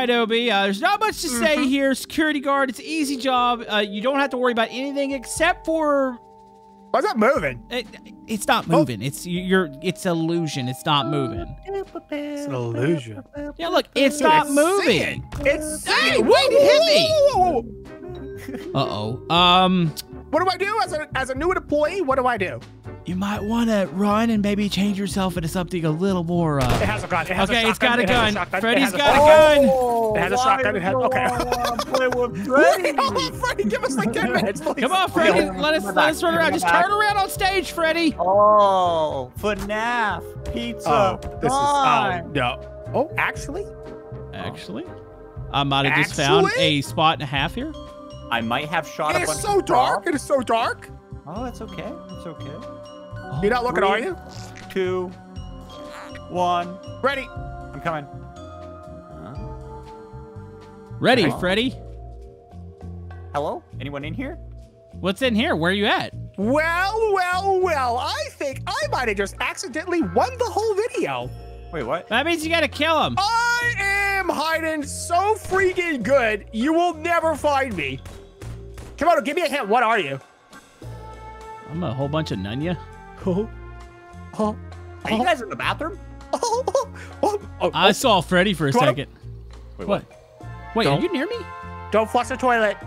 right, OB. There's not much to say here. Security guard, it's an easy job. You don't have to worry about anything except for... Why's that moving? It's not moving. Oh. It's illusion. It's not moving. It's an illusion. Yeah, look, it's not moving. It's hey, wait, hit me. Uh-oh. What do I do as a new employee? What do I do? You might want to run and maybe change yourself into something a little more. It has a gun. It has a shotgun. It's got a gun. Freddy's got a gun. It has a shotgun. It has. Okay. Oh, Freddy, give us like 10 minutes. Please. Come on, Freddy. Let us run around. Just turn around on stage, Freddy. Oh, FNAF pizza. Oh, this is. No. Oh, actually, I might have just found a spot and a half here. I might have shot. It is so dark. It is so dark. Oh, that's okay. It's okay. You're not looking, are you? 3, 2, 1. Ready. I'm coming. Ready, hello. Freddy. Hello? Anyone in here? What's in here? Where are you at? Well, well, well. I think I might have just accidentally won the whole video. Wait, what? That means you gotta kill him. I am hiding so freaking good, you will never find me. Come on, give me a hint. What are you? I'm a whole bunch of Nunya. Are you guys in the bathroom? I saw Freddy for a second. Wait, what? Wait, are you near me? Don't flush the toilet.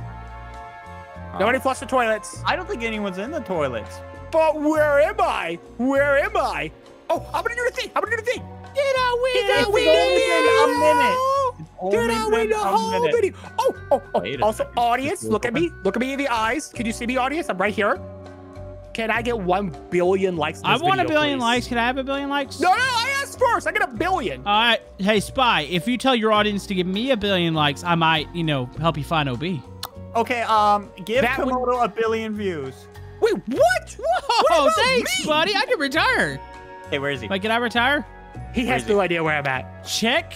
Nobody flush the toilets. I don't think anyone's in the toilets. But where am I? Where am I? Oh, I'm gonna do the thing. I'm gonna do the thing. Did I win a minute? Oh. Also, audience, look at me. Look at me in the eyes. Can you see me, audience? I'm right here. Can I get 1 billion likes on this video, I want a billion likes. Can I have a billion likes? No, I asked first. I get 1 billion. All right. Hey, Spy, if you tell your audience to give me 1 billion likes, I might, you know, help you find OB. Okay, give Komodo 1 billion views. Wait, what? Whoa, thanks, buddy. I can retire. Hey, where is he? Wait, can I retire? He has no idea where I'm at. Check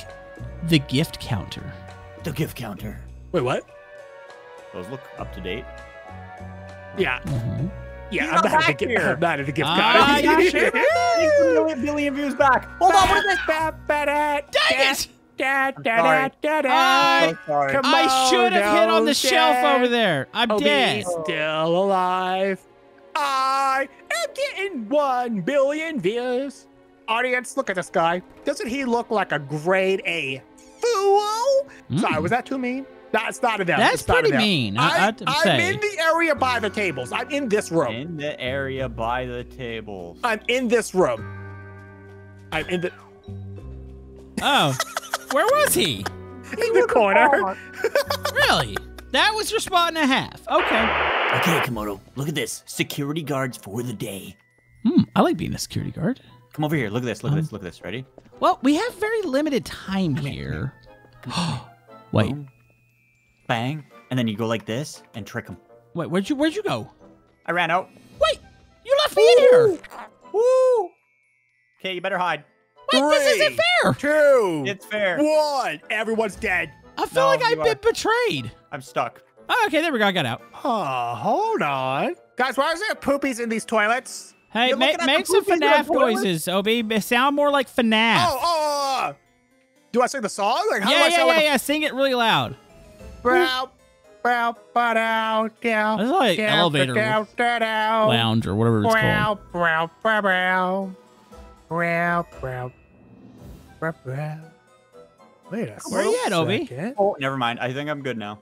the gift counter. The gift counter. Wait, what? Those look up to date. Yeah. Mm-hmm. Yeah, I'm back here. I'm not at the gift card. He's a billion views back. Hold on, what is this? Dang it! I should have hit on the shelf over there. I'm dead. Still alive. I am getting 1 billion views. Audience, look at this guy. Doesn't he look like a grade A fool? Sorry, was that too mean? That's not enough. That's pretty mean. I'm in the area by the tables. I'm in this room. In the area by the tables. I'm in this room. I'm in the... Oh. Where was he? In the corner. Really? That was your spot and a half. Okay. Okay, Komodo. Look at this. Security guards for the day. I like being a security guard. Come over here. Look at this. Look at this. Look at this. Ready? Well, we have very limited time here. Wait. Bang, and then you go like this and trick him. Wait, where'd you go? I ran out. Wait, you left me in here. Woo! Okay, you better hide. Wait, 3, this isn't fair. 2, it's fair. 1, everyone's dead. I feel like I've been betrayed. I'm stuck. Oh, okay, there we go. I got out. Oh, hold on, guys. Why is there poopies in these toilets? Hey, make some FNAF noises, OB. Sound more like FNAF. Oh. Do I sing the song? Like, how do I sound like yeah. Sing it really loud. Down. It's like elevator lounge or whatever it's called. Wait a second. Where are you at, Obi? Oh, never mind. I think I'm good now.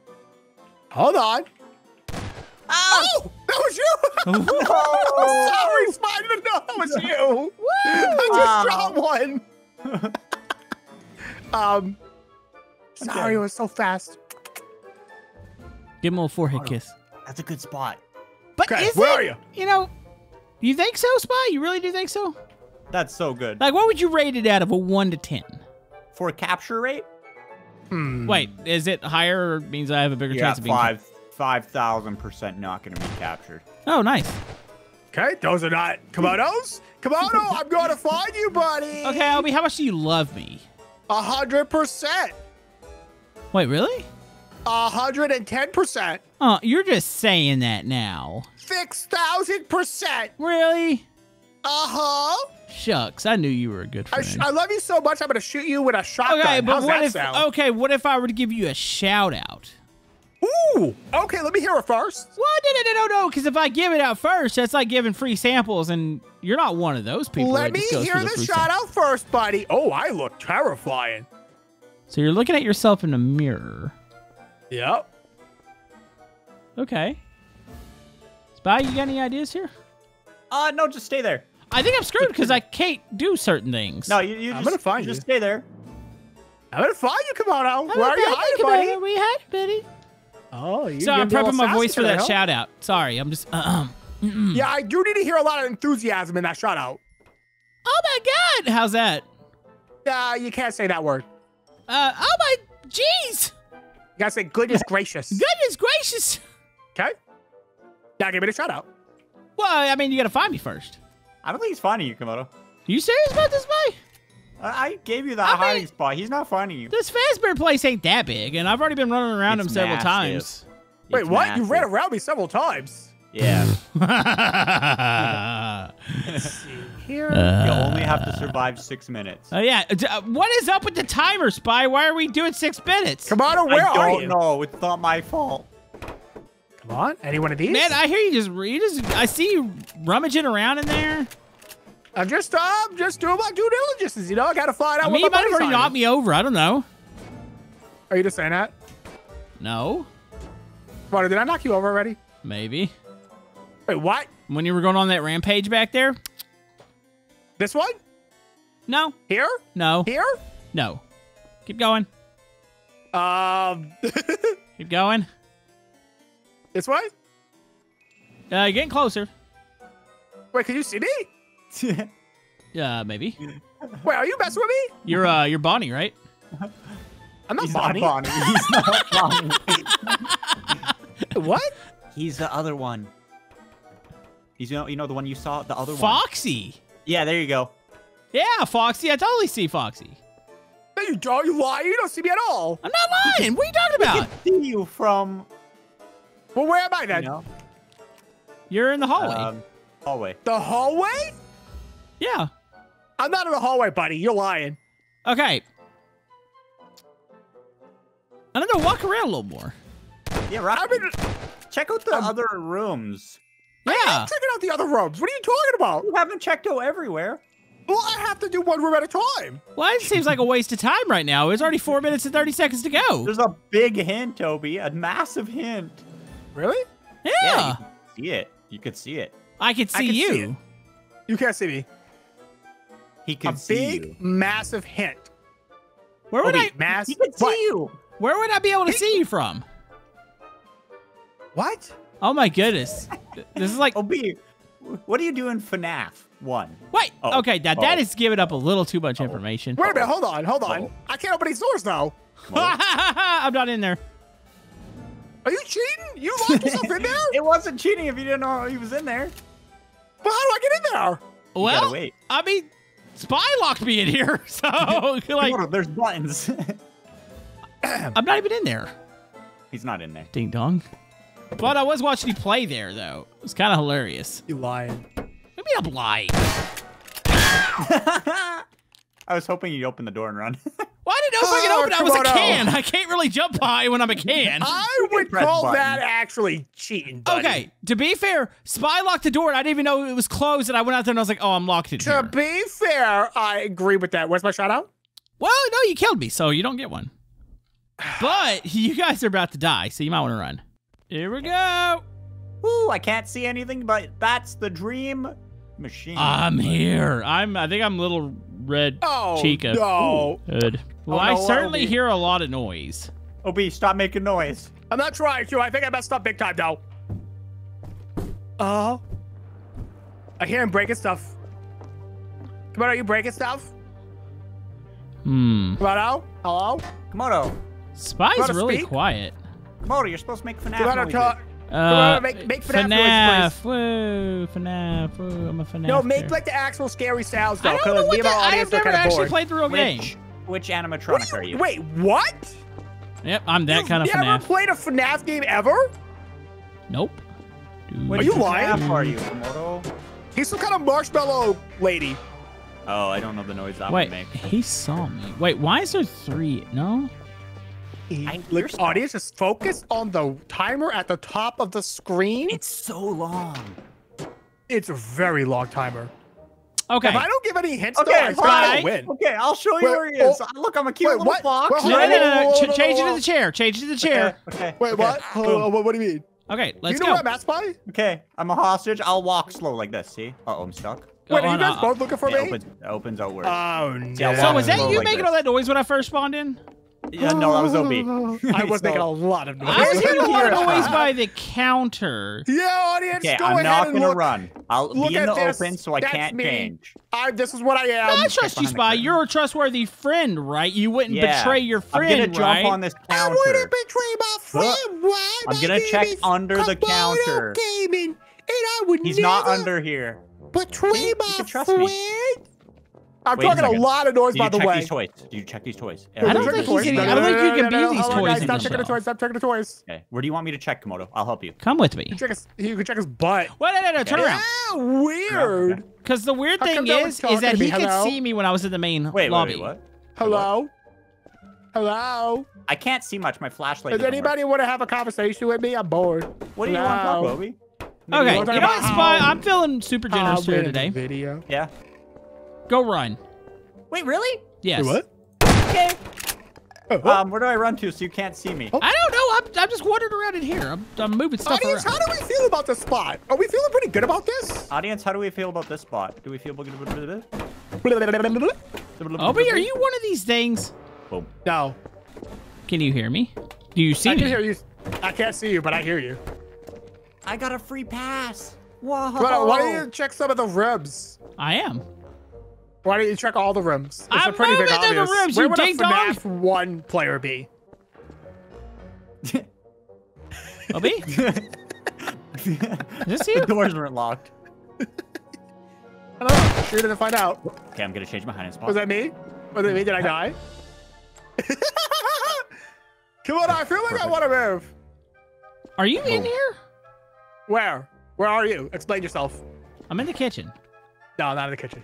Hold on. Oh, that was you. Sorry, Spider. No, that was you. I just dropped one. Sorry, it was so fast. Give him a little forehead kiss. That's a good spot. But where are you? You know, you think so, Spy? You really do think so? That's so good. Like, what would you rate it out of a 1 to 10? For a capture rate? Wait, is it higher? Or means I have a bigger chance of being captured? 5,000% not going to be captured. Oh, nice. Okay, those are not Komodos. Komodo, I'm going to find you, buddy. Okay, Albie, how much do you love me? 100%. Wait, really? 110%. Oh, you're just saying that now. 6,000%. Really? Uh-huh. Shucks, I knew you were a good friend. I love you so much, I'm going to shoot you with a shotgun. Okay, but what if I were to give you a shout-out? Ooh, okay, let me hear it first. Well, no, because if I give it out first, that's like giving free samples, and you're not one of those people. Let me hear the shout-out first, buddy. Oh, I look terrifying. So you're looking at yourself in a mirror. Yep. Okay. Spy, you got any ideas here? No, just stay there. I think I'm screwed because I can't do certain things. No, I'm gonna find you. Just stay there. I'm gonna find you. Come on out. Where are you hiding, buddy? Where you hiding, buddy? Oh, so I'm prepping my voice for that shout out. Sorry, I'm just. Yeah, I do need to hear a lot of enthusiasm in that shout out. Oh my God, how's that? You can't say that word. Oh my, jeez. You gotta say goodness gracious. Goodness gracious. Okay. Now give me the shout out. Well, I mean, you gotta find me first. I don't think he's finding you, Komodo. Are you serious about this, boy? I gave you that hiding spot. He's not finding you. This Fazbear place ain't that big, and I've already been running around him several times. Wait, what? You ran around me several times? Yeah. Let's see here. You only have to survive 6 minutes. Oh, yeah. What is up with the timer, Spy? Why are we doing 6 minutes? Komodo, where are you? I don't know. It's not my fault. Come on, any one of these? Man, I hear you I see you rummaging around in there. I'm just doing my due diligence, you know? I gotta find out what my buddy's on. I mean, you might have already knocked me over, I don't know. Are you just saying that? No. What, did I knock you over already? Maybe. Wait, what? When you were going on that rampage back there? This one? No. Here? No. Here? No. Keep going. Keep going. This way? You're getting closer. Wait, can you see me? Maybe. Wait, are you messing with me? You're Bonnie, right? I'm not Bonnie. Not Bonnie. He's not Bonnie. What? He's the other one. He's you know the one you saw, the other one. Foxy. Yeah, there you go. Yeah, Foxy. I totally see Foxy. No, you don't. You lie. You don't see me at all. I'm not lying. What are you talking about? I can see you from. Well, where am I then? You know? You're in the hallway. Hallway. The hallway? Yeah. I'm not in the hallway, buddy. You're lying. Okay. I don't know. Walk around a little more. Yeah, right. I mean, check out the other rooms. Yeah. I'm checking out the other rooms. What are you talking about? You haven't checked out everywhere. Well, I have to do one room at a time. Well, it seems like a waste of time right now. It's already 4 minutes and 30 seconds to go. There's a big hint, Toby. A massive hint. Really? Yeah. You could see it. You could see it. I could see you. See you can't see me. He can see you. A big, massive hint. Where would He could see you. Where would I be able to see you from? What? Oh my goodness. This is like. Obi, what do you do in FNAF 1? Wait. Oh. Okay. Now that is giving up a little too much information. Wait a minute. Hold on. Hold on. I can't open these doors now. I'm not in there. Are you cheating? You locked yourself in there? It wasn't cheating if you didn't know he was in there. But how do I get in there? Well, wait. I mean, Spy locked me in here, so like, on, there's buttons. I'm not even in there. He's not in there. Ding dong. But I was watching you play there, though. It was kind of hilarious. You lying? Maybe I'm lying. I was hoping you'd open the door and run. Well, I didn't know if I could open it. I was a can. I can't really jump high when I'm a can. I would call that actually cheating, buddy. Okay, to be fair, Spy locked the door, and I didn't even know it was closed, and I went out there, and I was like, oh, I'm locked in here. To be fair, I agree with that. Where's my shout-out? Well, no, you killed me, so you don't get one. But you guys are about to die, so you might want to run. Here we go. Ooh, I can't see anything, but that's the dream machine. I'm here. I think I'm little red Chica. No. Good. Well, I certainly hear a lot of noise. Obi, stop making noise. I'm not trying to. I think I messed up big time, though. Oh. I hear him breaking stuff. Come on, are you breaking stuff? Hmm. Komodo? Hello? Komodo. Spy's really quiet. Komodo, you're supposed to make FNAF. Komodo, talk. Komodo, make FNAF noise, please. Woo, FNAF. Woo, I'm a FNAF. No, make like the actual scary sounds, though. I don't know what that, I have never actually played the real game. Which animatronic are you? Wait, what? Yep, I'm that kind of FNAF. You've never played a FNAF game ever? Nope. Dude. Are you lying? What FNAF are you, Komodo? He's some kind of marshmallow lady. Oh, I don't know the noise that would make. Wait, he saw me. Wait, why is there three? No? Look, audience, just focus on the timer at the top of the screen. It's so long. It's a very long timer. Okay. If I don't give any hints, I win. Okay, I'll show you where he is. Look, I'm a cute little fox. No. Change it to the chair. Change it to the chair. Okay. Wait, what? What do you mean? Okay, let's go. You know what I'm asked by? Okay, I'm a hostage. I'll walk slow like this. See? Uh oh, I'm stuck. Wait, are you guys both looking for me? It opens outward. Oh no! So was that you making all that noise when I first spawned in? Yeah, no, that was OB. I was making a lot of noise. I was making a lot of noise by the counter. Yeah, audience, go ahead. I'm not going to run. I'll be in the open, so I can't change. This is what I am. No, I trust you, Spy. You're a trustworthy friend, right? You wouldn't betray your friend, right? I'm going to jump on this counter. I wouldn't betray my friend, right? I'm going to check under the counter. Gaming, and I would He's not under here. Betray my friend? I'm talking a lot of noise, by the way. Do you check these toys? I don't think you can be these toys. Stop checking the toys. Stop checking the toys. Okay. Where do you want me to check, Komodo? I'll help you. Come with me. You can check his butt. Wait, no, turn around. Yeah, weird. Because the weird thing is that he could see me when I was in the main lobby. What? Hello? Hello? I can't see much. My flashlight. Does anybody want to have a conversation with me? I'm bored. What do you want to talk about, Bobby? Okay. You know what, Spy? I'm feeling super generous here today. Video. Yeah. Go run. Wait, really? Yes. Wait, what? Okay. Oh. Where do I run to so you can't see me? Oh. I don't know. I'm just wandering around in here. I'm moving stuff around. Audience, how do we feel about this spot? Are we feeling pretty good about this? Audience, how do we feel about this spot? Do we feel good about this? Obi, are you one of these things? Boom. No. Can you hear me? Do you see me? I can hear you. I can't see you, but I hear you. I got a free pass. Whoa. Why don't you check some of the ribs? I am. Why don't you check all the rooms? It's a pretty big obvious. Rooms, where would a FNAF 1 player be? OB? Just here? The doors weren't locked. I don't know. You're gonna find out. Okay, I'm gonna change my hiding spot. Was that me? Was it me? Did I die? Come on, I feel like I want to move. Are you in here? Where? Where are you? Explain yourself. I'm in the kitchen. No, not in the kitchen.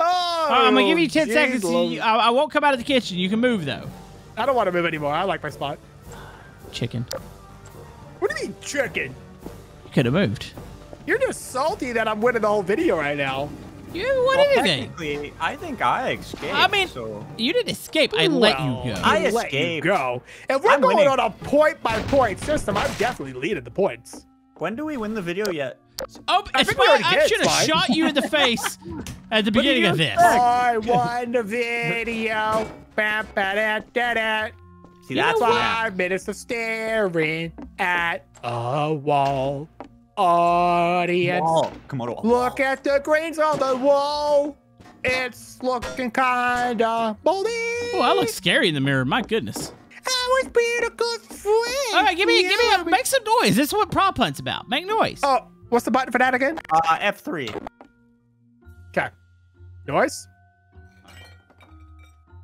I'm gonna give you 10 seconds. I won't come out of the kitchen. You can move though. I don't want to move anymore. I like my spot. Chicken. What do you mean chicken? You could have moved. You're just salty that I'm winning the whole video right now. You won anything. I think I escaped. I mean, you didn't escape. I let you go. I escaped. Let you go. And we're going on a point by point system. I'm definitely leading the points. When do we win the video yet? Oh, I should have shot you in the face at the beginning of this. I won the video. See, that's 5 minutes of staring at a wall. Audience, look at the greens on the wall. It's looking kinda moldy. Oh, I look scary in the mirror. My goodness. I was being a good friend. All right, give me, make some noise. This is what prop hunt's about. Make noise. Oh. What's the button for that again? F3. Okay. Noise?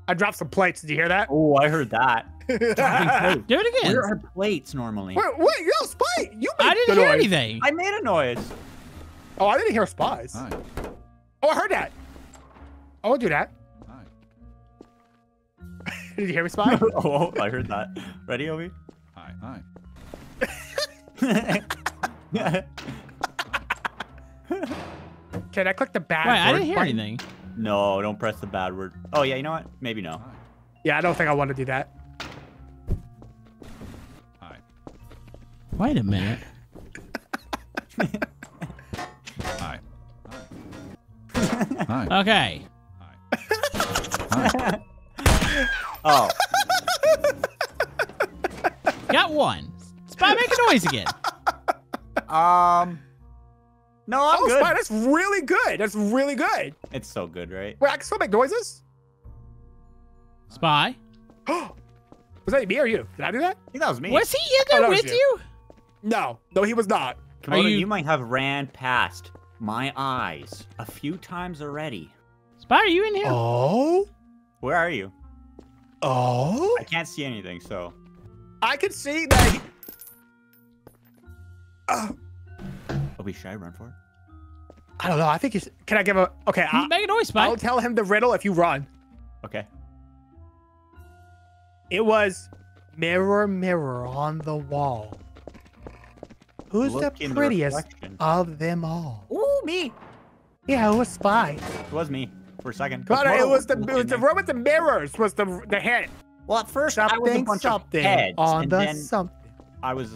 I dropped some plates. Did you hear that? Oh, I heard that. Do it again. Where are plates normally? Wait, yo, Spy, you made I didn't hear noise. Anything. I made a noise. Oh, I didn't hear Spies. Right. Oh, I heard that. I won't do that. Right. Did you hear me, Spy? Oh, I heard that. Ready, Obi? Hi. Can I click the bad word? I didn't hear anything. No, don't press the bad word. Oh, yeah, you know what? Maybe no. Yeah, I don't think I want to do that. All right. Wait a minute. All right. Okay. All right. Oh. Got one. Spy, make a noise again. No, I'm good. Spy, that's really good. That's really good. It's so good, right? Wait, I can still make noises? Spy? Was that me or you? Did I do that? I think that was me. Was he in there with you? No. No, he was not. Komodo, you might have ran past my eyes a few times already. Spy, are you in here? Oh? Where are you? Oh? I can't see anything, so. I can see that... Don't be shy, run for it. I don't know. I think he's. Can I give a. Okay. Make a noise, Mike. I'll tell him the riddle if you run. Okay. It was mirror, mirror on the wall. Who's the prettiest of them all? Ooh, me. Yeah, it was Spy. It was me for a second. But it was the room with the mirrors was the hint. Well, at first I was a bunch of heads, on the something. I was.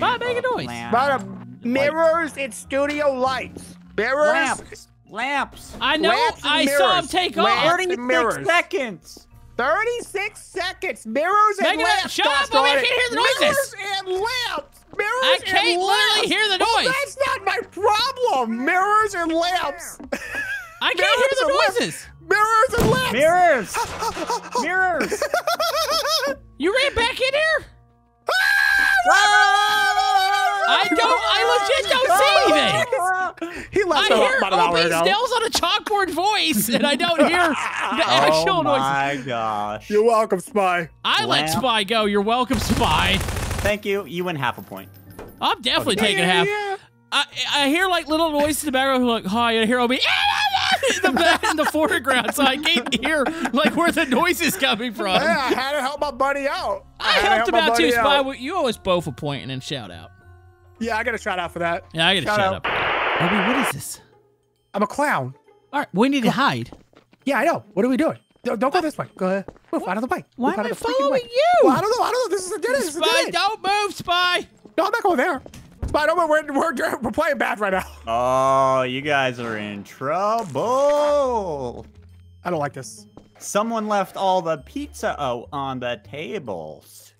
Bob, make a noise. About mirrors and studio lights. Mirrors. Lamps. I know. Lamps I mirrors. Saw him take off. 36 seconds. 36 seconds. Mirrors and lamps. Shut up, Bobby. I can't hear the noises. Mirrors and lamps. Mirrors I can't literally hear the noise. Well, that's not my problem. Mirrors and lamps. I can't hear the noises. Mirrors and lamps. Mirrors. Mirrors. You ran back in here? I legit don't see anything. He left about an hour ago. I hear Opie's on a chalkboard voice, and I don't hear the actual noises. Oh my gosh. You're welcome, Spy. I let Spy go. You're welcome, Spy. Thank you. You win half a point. I'm definitely taking half. Yeah. I hear like little noises in the background like, hi, and I hear Opie in the foreground, so I can't hear like where the noise is coming from. Yeah, I had to help my buddy out. I helped him out too, Spy. You owe us both a point and then shout out. Yeah, I got a shout out for that. Yeah, I got a shout out. Opie, what is this? I'm a clown. All right, we need to hide. Yeah, I know. What are we doing? Don't go this way. Go ahead. Move out of the way. Why am I following you? Well, I don't know. I don't know. This is a dinner. Spy, don't move, Spy. No, I'm not going there. Spy, don't move. We're playing bad right now. Oh, you guys are in trouble. I don't like this. Someone left all the pizza out on the tables,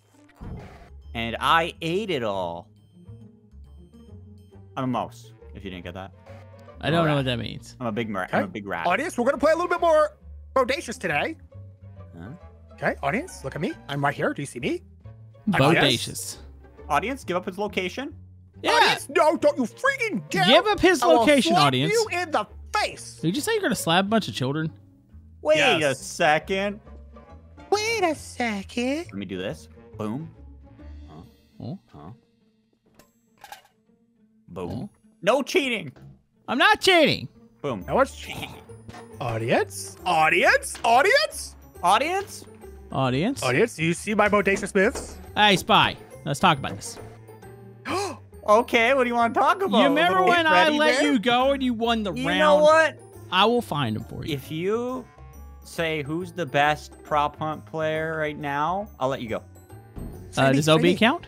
and I ate it all. I'm a mouse, if you didn't get that. I don't know what that means. I'm a big rat. Okay. I'm a big rat. Audience, we're going to play a little bit more bodacious today. Huh? Okay, audience, look at me. I'm right here. Do you see me? Bodacious. Audience, give up his location. Yeah. Audience, no, don't you freaking dare. Give up his location, audience. You in the face. Did you say you're going to slap a bunch of children? Wait a second. Wait a second. Let me do this. Boom. Huh? Boom. No cheating. I'm not cheating. Boom. No one's cheating. Audience? Audience? Audience? Audience? Audience? Audience, do you see my bodacious myths? Hey, Spy. Let's talk about this. Okay, what do you want to talk about? You remember when I let you go and you won the round? You know what? I will find him for you. If you say who's the best prop hunt player right now, I'll let you go. Does OB count?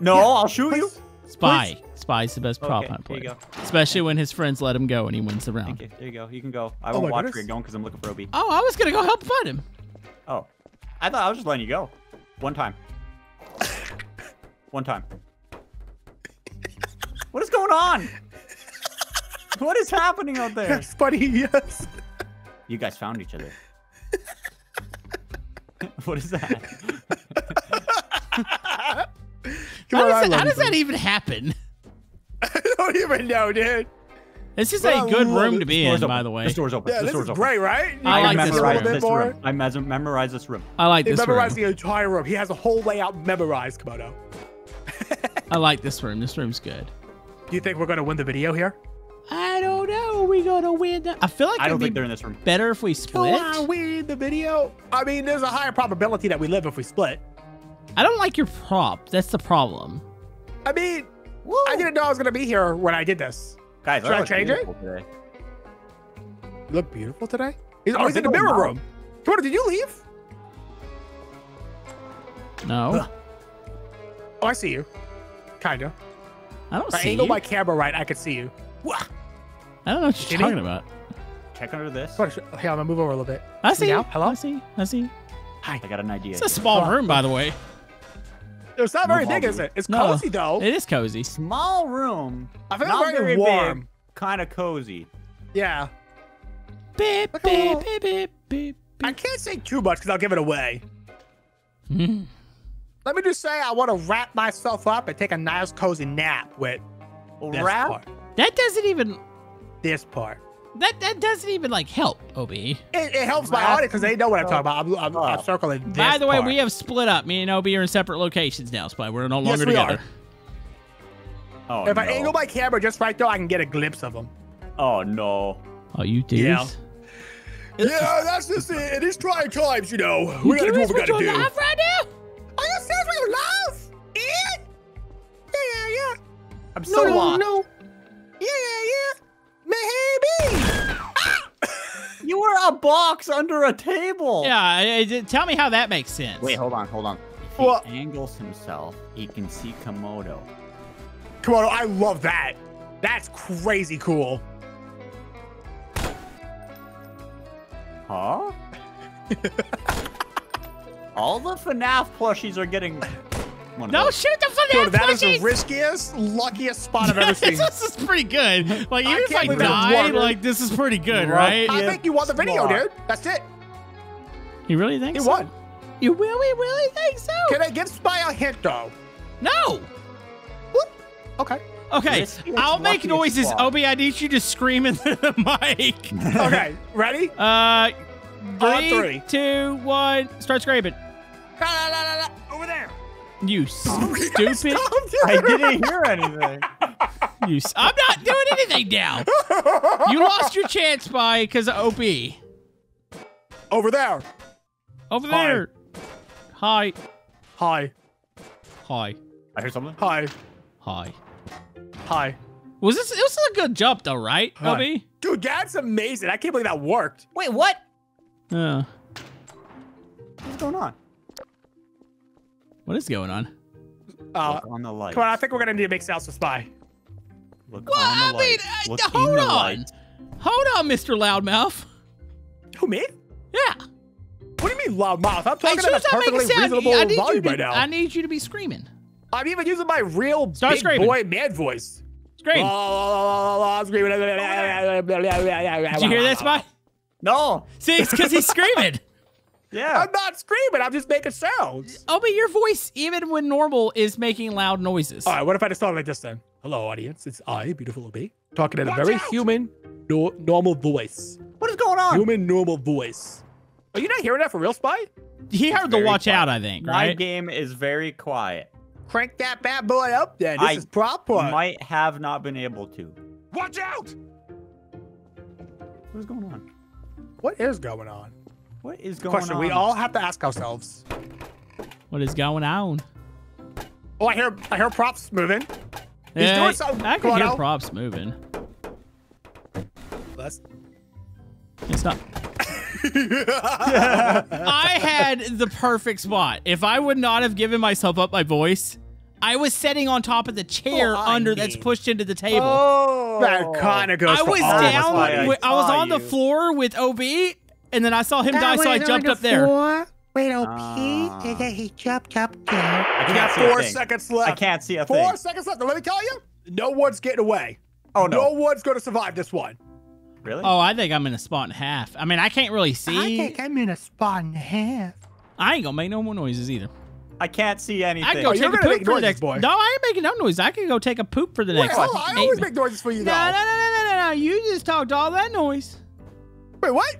No, yeah, I'll shoot you. Spy. Please. Spy's the best prop hunt player. Especially when his friends let him go and he wins the round. There you go. You can go. I won't watch where you're going because I'm looking for Obi. Oh, I was going to go help find him. Oh. I thought I was just letting you go. One time. One time. What is going on? What is happening out there? Yes, buddy, yes. You guys found each other. What is that? How does that even happen? I don't even know, dude. This is a good room to be in, by the way. This door's open. Yeah, this door's open. Great, right? I like this room. I memorize this room. I like this room. He memorized the entire room. He has a whole layout memorized, Komodo. I like this room. This room's good. Do you think we're going to win the video here? I don't know. Are we going to win the... I feel like I don't think they're in this room. Better if we split. Do I win the video? I mean, there's a higher probability that we live if we split. I don't like your prop. That's the problem. I mean... Woo. I didn't know I was gonna be here when I did this. Guys, should I change it? Today. You look beautiful today. He's always in the mirror room. Twitter, did you leave? No. Ugh. Oh, I see you. Kinda. I don't see you. I angle my camera right. I could see you. I don't know what you're talking about. Check under this. Hey, I'm gonna move over a little bit. I see you. Hello. I see. I see. Hi. I got an idea. It's a small room, by the way. It's not very big, is it? It's cozy, though. It is cozy. Small room. I feel not very warm. Kind of cozy. Yeah. Beep, beep, beep, beep, beep. I can't say too much because I'll give it away. Let me just say I want to wrap myself up and take a nice cozy nap with this part. That doesn't even... This part. That doesn't even, like, help, Obi. It helps my audience because they know what I'm talking about. I'm circling this By the way, we have split up. Me and Obi are in separate locations now, Spy. We're no longer together. Yes, we are. Oh, if I angle my camera just right though, I can get a glimpse of them. Oh, no. Are you serious? Yeah. Yeah, that's just it. It is trying times, you know. We gotta do what we gotta do. Are you serious with your life? Yeah. Yeah, yeah, yeah. I'm so lost. No, no, yeah, yeah, yeah. Maybe. Ah! You were a box under a table. Yeah, tell me how that makes sense. Wait, hold on, hold on. If he angles himself, he can see Komodo. Komodo, I love that. That's crazy cool. Huh? All the FNAF plushies are getting one of those. Shoot the FNAF plushies! That is the riskiest, luckiest spot I've ever seen. This is pretty good. Like, even if I die, like, this is pretty good, right? I think you won the video, dude. That's it. You really think so? You won. You really think so? Can I give Spy a hint, though? No! Whoop. Okay. Okay, I'll make noises. Obi, I need you to scream into the mic. Okay, ready? Three, 2, 1, start scraping. Over there. You stupid. I didn't hear anything. I'm not doing anything now. You lost your chance, Spy, because of Obi. Over there. Over there. Hi. Hi. Hi. I hear something. Hi. Hi. Hi. Was this? It was a good jump, though, right, Obi? Dude, that's amazing! I can't believe that worked. Wait, what? What's going on? What is going on? Look on the light. Come on, I think we're gonna need to make Sal a spy. Look on the light. Hold on, hold on, Mr. Loudmouth. Who, me? Yeah. What do you mean, loudmouth? I'm talking about a perfectly reasonable volume right now. I need you to be screaming. I'm even using my real boy man voice. Scream. I'm screaming. Did you hear that, Spy? No. See, it's because he's screaming. Yeah. I'm not screaming. I'm just making sounds. Oh, but your voice, even when normal, is making loud noises. All right, what if I just started like this then? Hello, audience. It's I, Beautiful Obi, talking in a very human, normal voice. What is going on? Human, normal voice. Are you not hearing that for real, Spy? He heard the watch out, I think, right? My game is very quiet. Crank that bad boy up then. This is proper. I might have not been able to. Watch out! What is going on? What is going on? What is going on? We all have to ask ourselves. What is going on? Oh, I hear props moving. Yeah, he's doing something. I can hear props moving. That's... It's not... I had the perfect spot. If I would not have given myself up my voice, I was sitting on top of the chair that's pushed into the table. Oh, that kind of goes. I was down. I was on the floor with OB, and then I saw him die, so I jumped up there. Wait, OB, and then he jumped up there. You got 4 seconds left. I can't see a thing. 4 seconds left. Let me tell you, no one's getting away. Oh no, no one's going to survive this one. Really? Oh, I think I'm in a spot and a half. I mean, I can't really see. I think I'm in a spot and a half. I ain't gonna make no more noises either. I can't see anything. I can go take a poop for the next boy. No, I ain't making no noises. I can go take a poop for the next one. I always make noises for you, though. No, no, no, no, no, no. You just talked all that noise. Wait, what?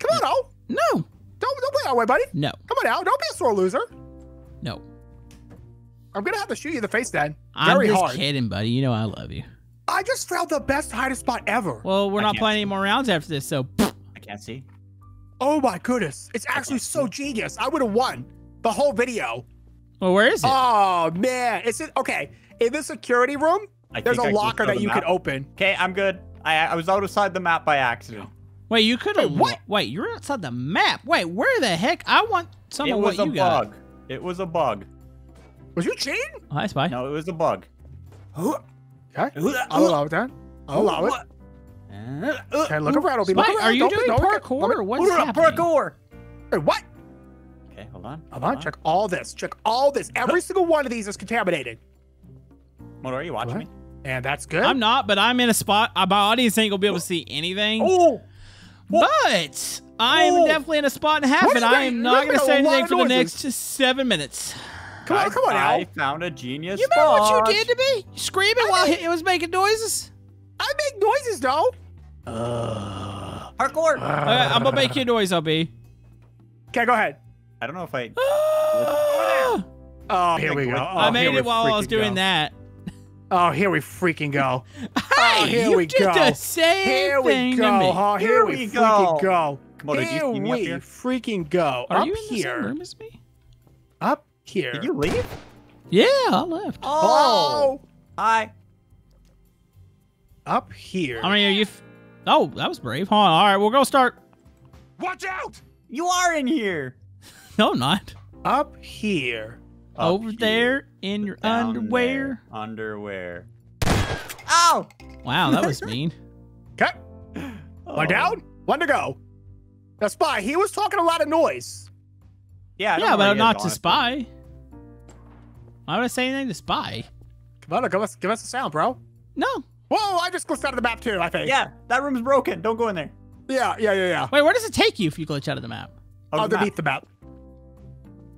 Come on, out. No. Don't play that way, buddy. No. Come on, out. Don't be a sore loser. No. I'm gonna have to shoot you in the face, then. Very hard. I'm just kidding, buddy. You know I love you. I just found the best hiding spot ever. Well, we're not playing any more rounds after this, so... I can't see. Oh, my goodness. It's actually so genius. I would have won the whole video. Well, where is it? Oh, man. It's okay, in the security room, there's a locker that you can open. Okay, I'm good. I was outside the map by accident. Wait, you could have... What? Wait, you were outside the map. Wait, where the heck? I want some of what you got. It was a bug. Was you cheating? Hi, Spy. No, it was a bug. Who? Okay. I'll allow it, Dan. I'll allow it. Okay, look around, Obi. Look around. Are you doing parkour or what's happening? Parkour. Hey, what? Okay, hold on. Hold on. Check all this. Check all this. Every single one of these is contaminated. What are you watching me? And that's good. I'm not, but I'm in a spot. My audience ain't gonna be able to see anything. Oh. But I'm definitely in a spot and a half, and I am not gonna say anything for the next 7 minutes. Come on, come on, Al. I found a genius spot. You remember what you did to me? Screaming while it was making noises? I make noises, though. Hardcore. I'm going to make you a noise, Obi. Okay, go ahead. I don't know if I... Oh, here we go. I made it while I was doing that. Oh, here we freaking go. Hey, oh, here we go. Here we go. Here we freaking go. Here we freaking go. Up here. Up here. Did you leave? Yeah, I left. Oh, I. Up here. I mean, are you. Oh, that was brave. Hold on. All right, we'll go start. Watch out! You are in here. No, I'm not. Up here. Over there in your underwear. Underwear. Ow! Wow, that was mean. Okay. One down, one to go. Now, Spy, he was talking a lot of noise. Yeah, but I'm not to Spy. Why would I say anything to Spy? Come on, give us a sound, bro. No. Whoa, I just glitched out of the map too, I think. Yeah, that room's broken. Don't go in there. Yeah. Wait, where does it take you if you glitch out of the map? Underneath the map.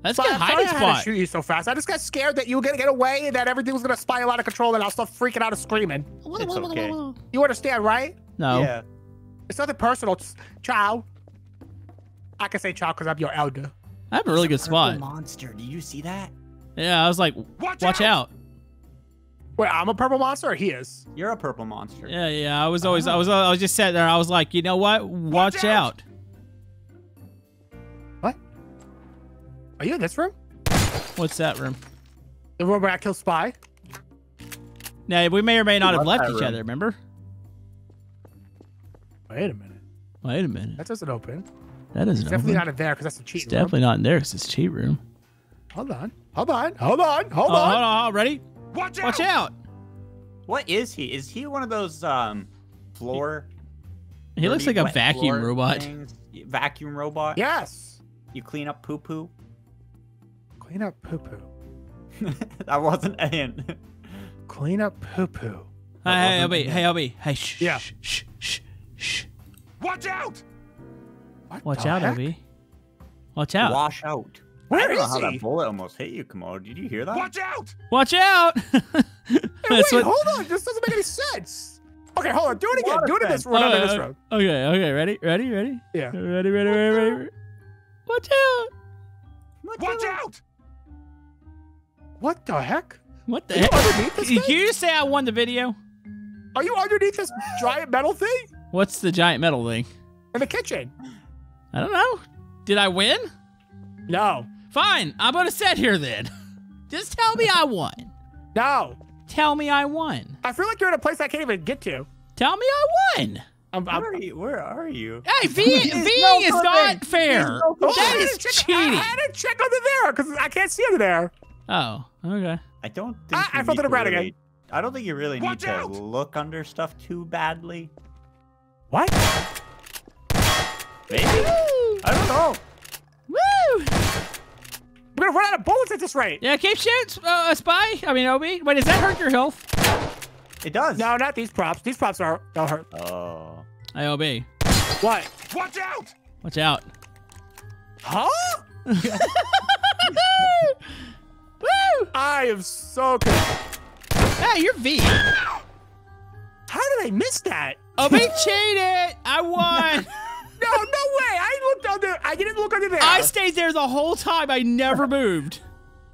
That's good hiding spot. I had to shoot you so fast. I just got scared that you were going to get away and that everything was going to spiral out of control and I'll start freaking out and screaming. It's okay. You understand, right? No. Yeah. It's nothing personal. It's child. I can say child because I'm your elder. I have a really good spot. Monster. Did you see that? Yeah, I was like, watch out. Wait, I'm a purple monster or he is? You're a purple monster. Yeah. I was always, I was just sat there. I was like, you know what? Watch out. Are you in this room? What's that room? The room where I killed Spy. Now, we may or may not have left each other, remember? Wait a minute. That doesn't open. That isn't open. It's definitely not in there because that's the cheat room. It's definitely not in there because it's cheat room. Hold on. Ready? Watch out! What is he? Is he one of those floor? He looks like a vacuum robot. Vacuum robot? Yes. You clean up poo poo. Clean up poo poo. That wasn't a hint. Clean up poo poo. Hey, LB. Hey, shh. Yeah. Shh. Watch out! Watch out, LB. Watch out. Wash out. I don't know how that bullet almost hit you, Komodo. Did you hear that? Watch out! Watch out! Hey, wait, hold on. This doesn't make any sense. Okay, hold on. Do it again. Do it in this road. Okay. Ready? Yeah. Ready. Watch out! What the heck? What the heck? Did you just say I won the video? Are you underneath this giant metal thing? What's the giant metal thing? In the kitchen. I don't know. Did I win? No. Fine. I'm going to sit here then. Just tell me I won. No. Tell me I won. I feel like you're in a place I can't even get to. Tell me I won. Where are you? Hey, being is not fair. That is cheating. I had to check under there because I can't see under there. Oh, okay. I don't think I felt it around again. I don't think you really need to look under stuff too badly. What? Maybe? Woo. I don't know. Woo! We're gonna run out of bullets at this rate. Yeah, keep shooting, Spy. I mean, Obi. Wait, does that hurt your health? It does. No, not these props. These props don't hurt. Oh. AOB. What? Watch out! Watch out. Huh? Woo! I am so good. Hey, you're V. How did I miss that? OB cheated! I won! No way! I looked under. I didn't look under there. I stayed there the whole time. I never moved.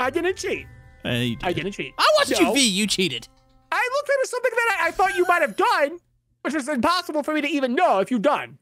I didn't cheat. I didn't cheat. I watched you V. You cheated. I looked at something that I thought you might have done, which is impossible for me to even know if you've done.